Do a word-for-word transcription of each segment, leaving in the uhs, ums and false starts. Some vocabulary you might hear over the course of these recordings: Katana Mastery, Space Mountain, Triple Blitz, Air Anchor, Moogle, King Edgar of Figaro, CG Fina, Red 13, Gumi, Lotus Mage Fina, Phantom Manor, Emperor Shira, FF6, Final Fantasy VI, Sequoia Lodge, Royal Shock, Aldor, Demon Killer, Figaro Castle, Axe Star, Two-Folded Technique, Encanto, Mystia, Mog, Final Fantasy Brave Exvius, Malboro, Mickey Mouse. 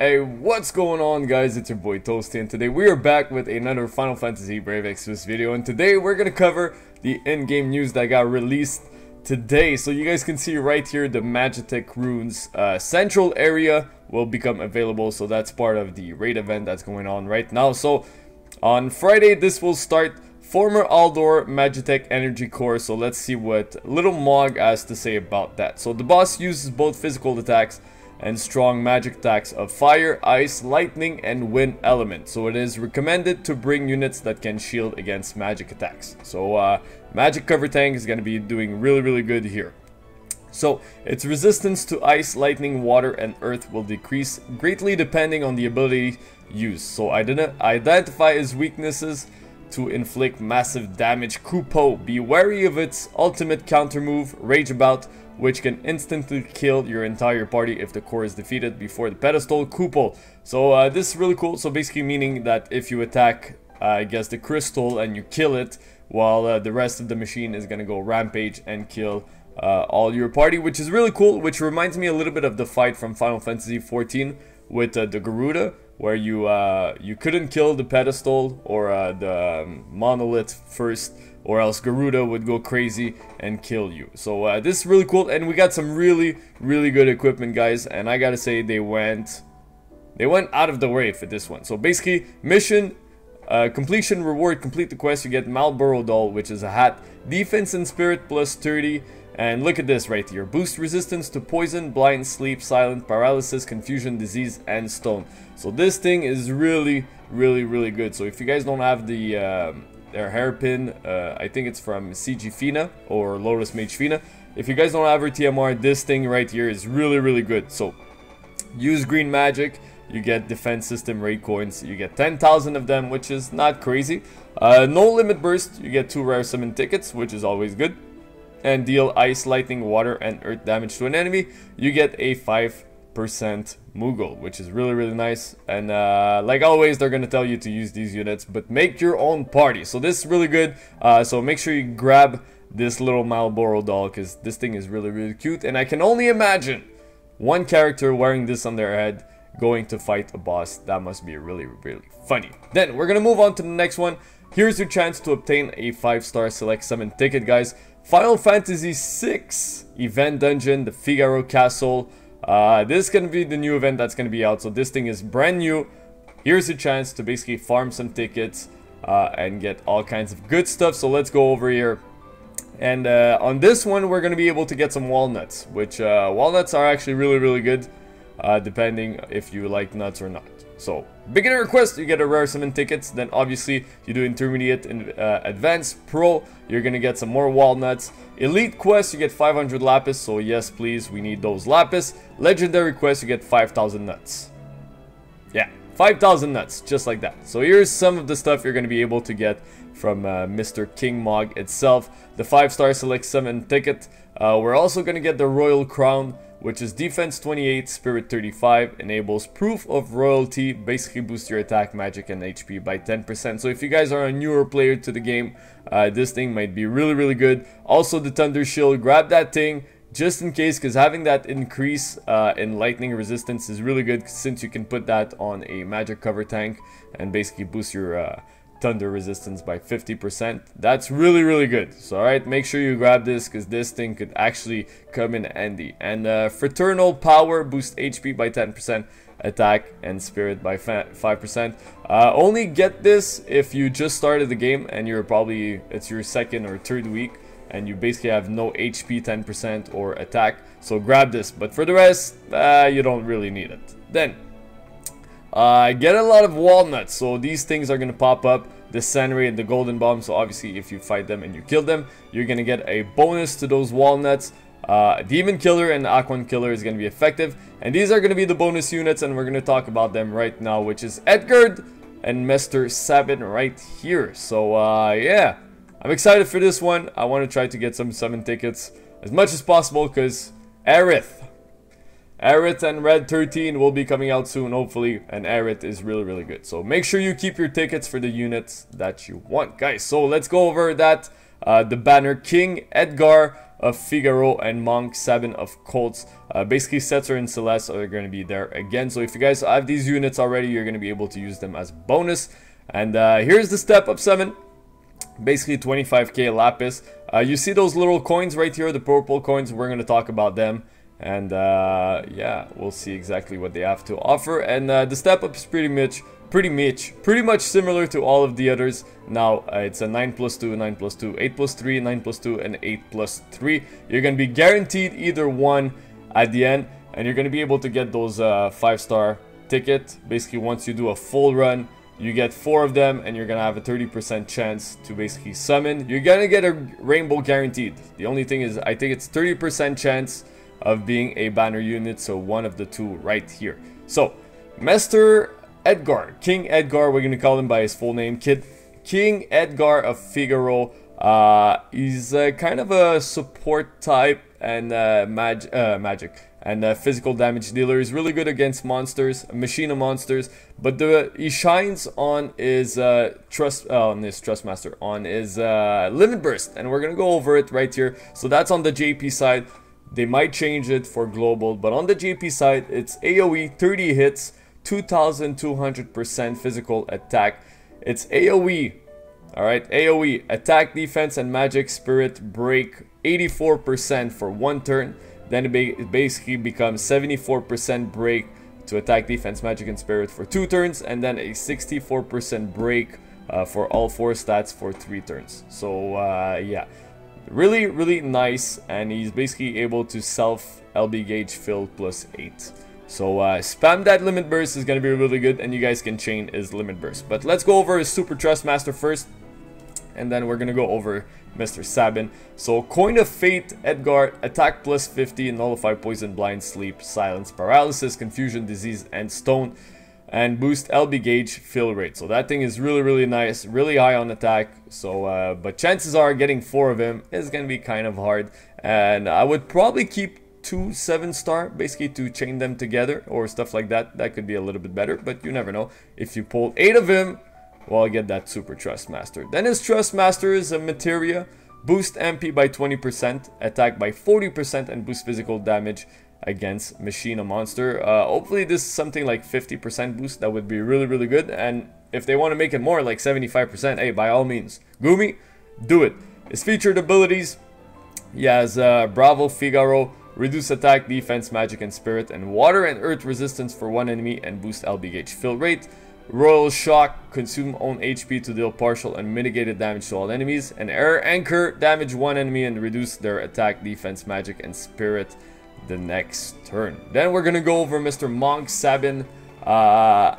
Hey, what's going on, guys? It's your boy Toasty, and today we are back with another Final Fantasy Brave Exvius video, and today we're gonna cover the in-game news that got released today. So you guys can see right here the Magitek runes uh, central area will become available, so that's part of the raid event that's going on right now. So on Friday this will start. Former Aldor Magitek energy core, so let's see what little Mog has to say about that. So the boss uses both physical attacks and strong magic attacks of fire, ice, lightning, and wind element. So it is recommended to bring units that can shield against magic attacks. So uh, magic cover tank is going to be doing really, really good here. So its resistance to ice, lightning, water, and earth will decrease greatly depending on the ability used. So I didn't identify his weaknesses to inflict massive damage. Kupo, be wary of its ultimate counter move, Rage About, which can instantly kill your entire party if the core is defeated before the pedestal. Kupo. So uh, this is really cool. So basically meaning that if you attack, uh, I guess, the crystal and you kill it, while uh, the rest of the machine is going to go rampage and kill uh, all your party, which is really cool, which reminds me a little bit of the fight from Final Fantasy fourteen with uh, the Garuda, where you uh, you couldn't kill the pedestal or uh, the um, monolith first, or else Garuda would go crazy and kill you. So uh, this is really cool, and we got some really, really good equipment, guys. And I gotta say, they went they went out of the way for this one. So basically, mission uh, completion reward: complete the quest, you get Malboro doll, which is a hat, defense and spirit plus thirty. And look at this right here. Boost resistance to poison, blind, sleep, silent, paralysis, confusion, disease, and stone. So this thing is really, really, really good. So if you guys don't have the um, their hairpin, uh, I think it's from C G Fina or Lotus Mage Fina. If you guys don't have her T M R, this thing right here is really, really good. So use green magic. You get defense system raid coins. You get ten thousand of them, which is not crazy. Uh, no limit burst. You get two rare summon tickets, which is always good. And deal ice, lightning, water, and earth damage to an enemy, you get a five percent Moogle, which is really, really nice. And uh, like always, they're going to tell you to use these units, but make your own party. So this is really good. Uh, so make sure you grab this little Malboro doll, because this thing is really, really cute. And I can only imagine one character wearing this on their head going to fight a boss. That must be really, really funny. Then we're going to move on to the next one. Here's your chance to obtain a five star select summon ticket, guys. Final Fantasy six event dungeon, the Figaro Castle. Uh, this is going to be the new event that's going to be out. So this thing is brand new. Here's a chance to basically farm some tickets uh, and get all kinds of good stuff. So let's go over here. And uh, on this one, we're going to be able to get some walnuts, which uh, walnuts are actually really, really good, uh, depending if you like nuts or not. So beginner request, you get a rare summon tickets. Then obviously you do intermediate and uh, advanced pro, you're gonna get some more walnuts. Elite quest, you get five hundred lapis, so yes please, we need those lapis. Legendary quest, you get five thousand nuts. Yeah, five thousand nuts, just like that. So here's some of the stuff you're gonna be able to get from uh, Mister King Mog itself. The five star select summon ticket. Uh, we're also gonna get the Royal Crown, which is defense twenty-eight, spirit thirty-five, enables proof of royalty, basically boosts your attack, magic, and H P by ten percent. So if you guys are a newer player to the game, uh, this thing might be really, really good. Also the Thunder Shield, grab that thing just in case, because having that increase uh, in lightning resistance is really good, since you can put that on a magic cover tank and basically boost your uh, thunder resistance by fifty percent. That's really, really good. So all right, make sure you grab this, because this thing could actually come in handy. And uh, Fraternal Power, boost H P by ten percent, attack and spirit by five percent. Uh, only get this if you just started the game and you're probably, it's your second or third week, and you basically have no H P, ten percent, or attack. So grab this, but for the rest, uh, you don't really need it. Then I uh, get a lot of walnuts, so these things are going to pop up, the Sand Ray and the Golden Bomb. So obviously if you fight them and you kill them, you're going to get a bonus to those walnuts. Uh, Demon Killer and Aquan Killer is going to be effective, and these are going to be the bonus units, and we're going to talk about them right now, which is Edgar and Mister Sabin right here. So uh, yeah, I'm excited for this one. I want to try to get some summon tickets as much as possible, because Aerith Aerith and Red thirteen will be coming out soon, hopefully, and Aerith is really, really good. So make sure you keep your tickets for the units that you want, guys. So let's go over that. Uh, the banner, King Edgar of Figaro and Monk Sabin of Kolts. Uh, basically, Setzer and Celeste are going to be there again. So if you guys have these units already, you're going to be able to use them as bonus. And uh, here's the step up seven. Basically twenty-five K Lapis. Uh, you see those little coins right here, the purple coins. We're going to talk about them. And uh, yeah, we'll see exactly what they have to offer. And uh, the step up is pretty much, pretty much, pretty much similar to all of the others. Now uh, it's a nine plus two, nine plus two, eight plus three, nine plus two, and eight plus three. You're going to be guaranteed either one at the end, and you're going to be able to get those uh, five star tickets. Basically, once you do a full run, you get four of them, and you're going to have a thirty percent chance to basically summon. You're going to get a rainbow guaranteed. The only thing is, I think it's thirty percent chance of being a banner unit, so one of the two right here. So, Master Edgar, King Edgar, we're going to call him by his full name, Kid King Edgar of Figaro. Uh, he's uh, kind of a support type and uh, mag uh, magic and uh, physical damage dealer. He's really good against monsters, machina monsters, but the he shines on his uh, trust uh, on his trust master on his uh, limit burst, and we're gonna go over it right here. So that's on the J P side. They might change it for global, but on the J P side, it's A O E thirty hits, two thousand two hundred percent physical attack. It's A O E, all right, A O E, attack, defense, and magic spirit break eighty-four percent for one turn. Then it, ba it basically becomes seventy-four percent break to attack, defense, magic, and spirit for two turns, and then a sixty-four percent break uh, for all four stats for three turns. So, uh, yeah. Really, really nice, and he's basically able to self L B gauge fill plus eight. So uh, spam that limit burst is going to be really good, and you guys can chain his limit burst. But let's go over his super trust master first, and then we're going to go over Mister Sabin. So Coin of Fate, Edgar, attack plus fifty, nullify poison, blind, sleep, silence, paralysis, confusion, disease, and stone, and boost L B gauge fill rate. So that thing is really, really nice, really high on attack. So uh, but chances are getting four of him is going to be kind of hard, and I would probably keep two seven star basically to chain them together or stuff like that. That could be a little bit better, but you never know. If you pull eight of him, well, I'll get that super trust master. Then his trust master is a materia, boost M P by twenty percent, attack by forty percent, and boost physical damage against machina monster. Uh, hopefully this is something like fifty percent boost. That would be really, really good. And if they want to make it more like seventy-five percent, hey, by all means, Gumi, do it. His featured abilities, he has uh, Bravo Figaro, reduce attack, defense, magic, and spirit, and water and earth resistance for one enemy, and boost L B gauge fill rate. Royal Shock, consume own H P to deal partial and mitigated damage to all enemies. And Air Anchor, damage one enemy and reduce their attack, defense, magic, and spirit the next turn. Then we're gonna go over Mister Monk Sabin. Uh,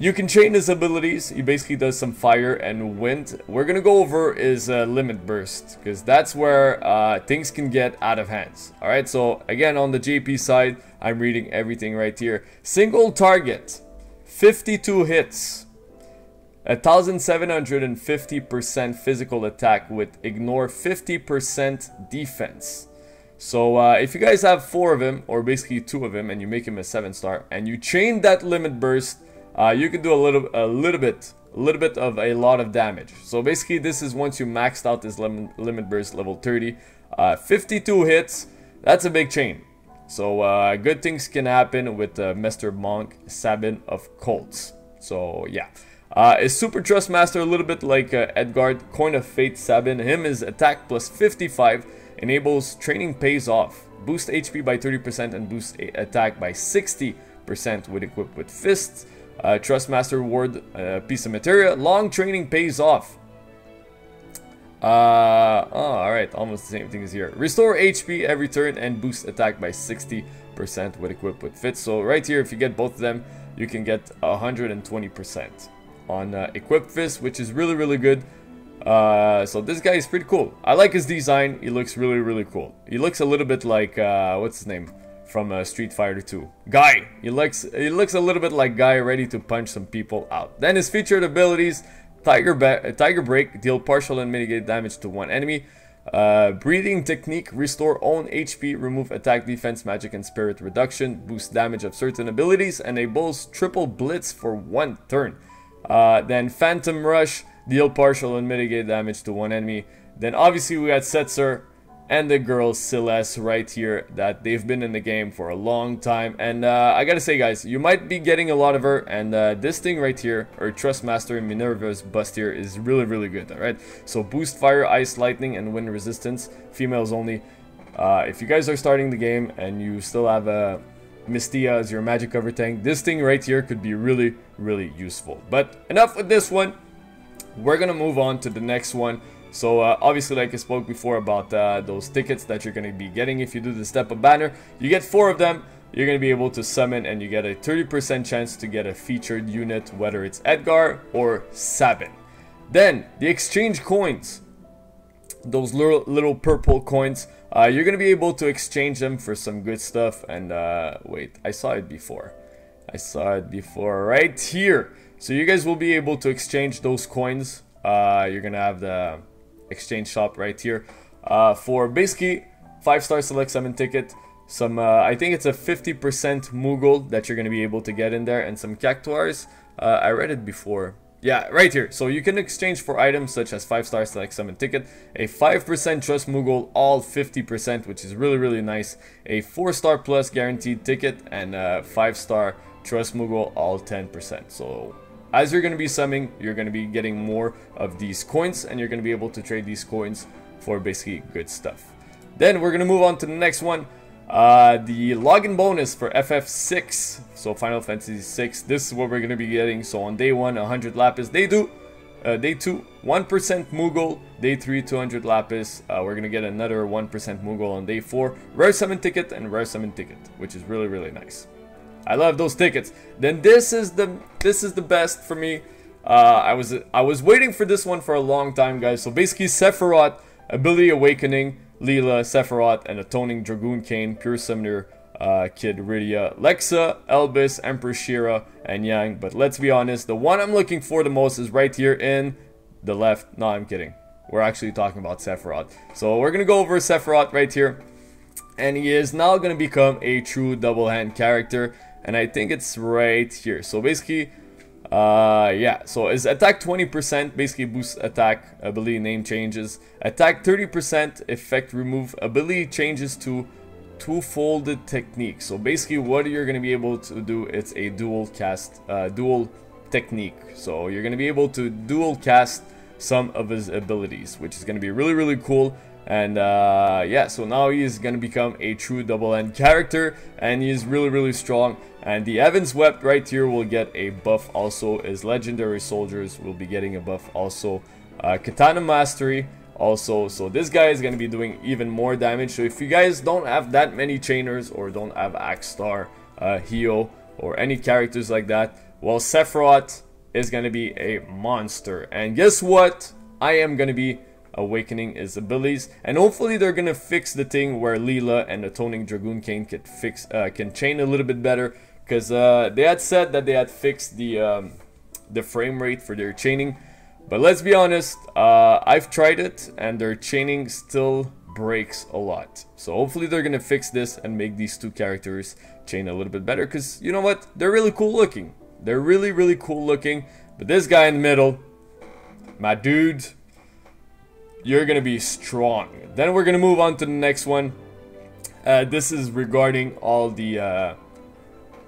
you can chain his abilities. He basically does some fire and wind. We're gonna go over his uh, limit burst, because that's where uh, things can get out of hands. All right, so again, on the J P side, I'm reading everything right here. Single target, fifty-two hits, one thousand seven hundred fifty percent physical attack with ignore fifty percent defense. So uh, if you guys have four of him, or basically two of him, and you make him a seven star, and you chain that limit burst, uh, you can do a little, a little bit, a little bit of a lot of damage. So basically, this is once you maxed out this lim limit burst level thirty, uh, fifty-two hits. That's a big chain. So uh, good things can happen with uh, Mister Monk Sabin of Kolts. So yeah. Uh, his super trust master, a little bit like uh, Edgard, Coin of Fate Sabin. Him is attack plus fifty-five, enables training pays off, boost H P by thirty percent and boost attack by sixty percent with equipped with fists. Uh, trust master ward, uh, piece of material, long training pays off. Uh, oh, alright, almost the same thing as here. Restore H P every turn and boost attack by sixty percent with equipped with fists. So right here, if you get both of them, you can get one hundred twenty percent. On uh, equipped fist, which is really, really good. Uh, so this guy is pretty cool. I like his design. He looks really, really cool. He looks a little bit like uh, what's his name from uh, Street Fighter two, Guy. He looks he looks a little bit like Guy, ready to punch some people out. Then his featured abilities: Tiger ba Tiger Break, deal partial and mitigate damage to one enemy. Uh, Breathing Technique, restore own H P, remove attack, defense, magic, and spirit reduction, boost damage of certain abilities, and enables triple blitz for one turn. Uh, then Phantom Rush, deal partial and mitigate damage to one enemy. Then obviously we had Setzer, and the girl Celeste right here, that they've been in the game for a long time. And uh, I gotta say guys, you might be getting a lot of her, and uh, this thing right here, her Trustmaster Minerva's bust here is really really good. Alright, so boost fire, ice, lightning and wind resistance, females only. Uh, if you guys are starting the game and you still have a Mystia as your magic cover tank, this thing right here could be really really useful. But enough with this one, we're gonna move on to the next one. So uh, obviously, like I spoke before about uh, those tickets that you're gonna be getting if you do the step up banner, you get four of them. You're gonna be able to summon, and you get a thirty percent chance to get a featured unit, whether it's Edgar or Sabin. Then the exchange coins, those little, little purple coins, uh, you're gonna be able to exchange them for some good stuff. And uh, wait, I saw it before. I saw it before right here. So you guys will be able to exchange those coins. Uh, you're gonna have the exchange shop right here uh, for basically five star select summon ticket, some uh, I think it's a fifty percent Moogle that you're gonna be able to get in there, and some cactuars. uh, I read it before, yeah, right here. So you can exchange for items such as five star select summon ticket, a five percent trust Moogle, all fifty percent, which is really really nice, a four star plus guaranteed ticket, and a five star trust Moogle, all ten percent. So as you're going to be summoning, you're going to be getting more of these coins, and you're going to be able to trade these coins for basically good stuff. Then we're going to move on to the next one, uh, the login bonus for F F six, so Final Fantasy six. This is what we're going to be getting. So on day one, one hundred lapis. They do uh, day two, one percent Moogle. Day three, two hundred lapis. Uh, we're going to get another one percent Moogle on day four. Rare summon ticket and rare summon ticket, which is really really nice. I love those tickets. Then this is the this is the best for me. Uh, I was I was waiting for this one for a long time, guys. So basically, Sephiroth ability awakening, Lila, Sephiroth, and Atoning Dragoon Kane, Pure Summoner, uh, Kid Rydia, Lexa, Elbis, Emperor Shira, and Yang. But let's be honest, the one I'm looking for the most is right here in the left. No, I'm kidding. We're actually talking about Sephiroth. So we're gonna go over Sephiroth right here, and he is now gonna become a true double hand character. And I think it's right here. So basically, uh, yeah. So his attack twenty percent, basically boosts attack, ability name changes. Attack thirty percent, effect remove, ability changes to two-folded technique. So basically, what you're going to be able to do, it's a dual cast, uh, dual technique. So you're going to be able to dual cast some of his abilities, which is going to be really, really cool. And uh, yeah, so now he is going to become a true double-end character, and he is really, really strong. And the Heaven's Wept right here will get a buff also. His legendary soldiers will be getting a buff also. Uh, Katana Mastery also. So this guy is going to be doing even more damage. So if you guys don't have that many Chainers or don't have Axe Star, uh, Hio, or any characters like that, well, Sephiroth is going to be a monster. And guess what? I am going to be awakening his abilities, and hopefully they're gonna fix the thing where Lila and Atoning Dragoon Kane can fix uh, can chain a little bit better, because uh, they had said that they had fixed the um, the frame rate for their chaining. But let's be honest, uh, I've tried it and their chaining still breaks a lot. So hopefully they're gonna fix this and make these two characters chain a little bit better, because you know what, they're really cool looking. They're really really cool looking. But this guy in the middle, my dude, you're gonna be strong. Then we're gonna move on to the next one. Uh, this is regarding all the uh,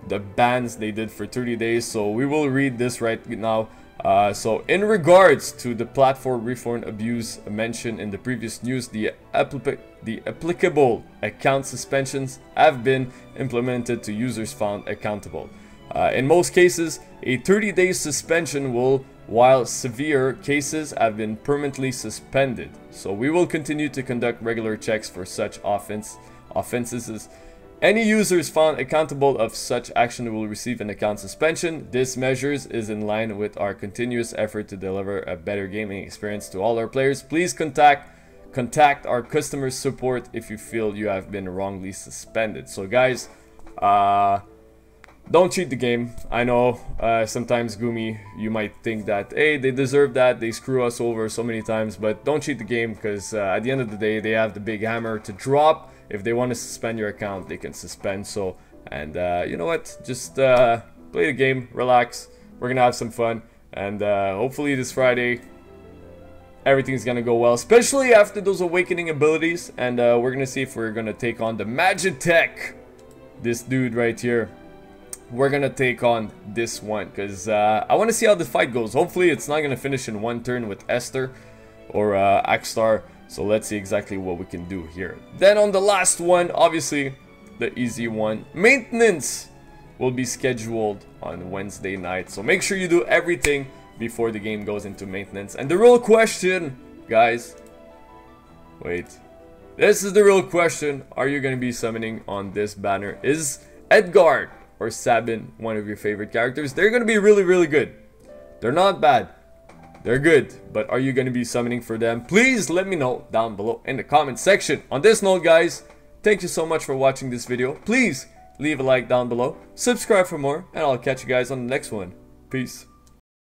the bans they did for thirty days. So we will read this right now. Uh, so in regards to the platform reform abuse mentioned in the previous news, the applica the applicable account suspensions have been implemented to users found accountable. Uh, in most cases, a thirty day suspension will, while severe cases have been permanently suspended. So we will continue to conduct regular checks for such offense, offenses. Any users found accountable of such action will receive an account suspension. This measures is in line with our continuous effort to deliver a better gaming experience to all our players. Please contact contact our customer support if you feel you have been wrongly suspended. So guys, uh, don't cheat the game. I know uh, sometimes Gumi, you might think that, hey, they deserve that, they screw us over so many times, but don't cheat the game, because uh, at the end of the day, they have the big hammer to drop. If they want to suspend your account, they can suspend. So, and uh, you know what, just uh, play the game, relax, we're gonna have some fun, and uh, hopefully this Friday, everything's gonna go well, especially after those awakening abilities. And uh, we're gonna see if we're gonna take on the Magitek, this dude right here. We're gonna take on this one because uh, I want to see how the fight goes. Hopefully it's not gonna finish in one turn with Esther or uh, Axstar. So let's see exactly what we can do here. Then on the last one, obviously the easy one, maintenance will be scheduled on Wednesday night, so make sure you do everything before the game goes into maintenance. And the real question, guys, wait, this is the real question: are you going to be summoning on this banner? Is Edgar or Sabin one of your favorite characters? They're going to be really, really good. They're not bad, they're good. But are you going to be summoning for them? Please let me know down below in the comment section. On this note, guys, thank you so much for watching this video. Please leave a like down below, subscribe for more, and I'll catch you guys on the next one. Peace.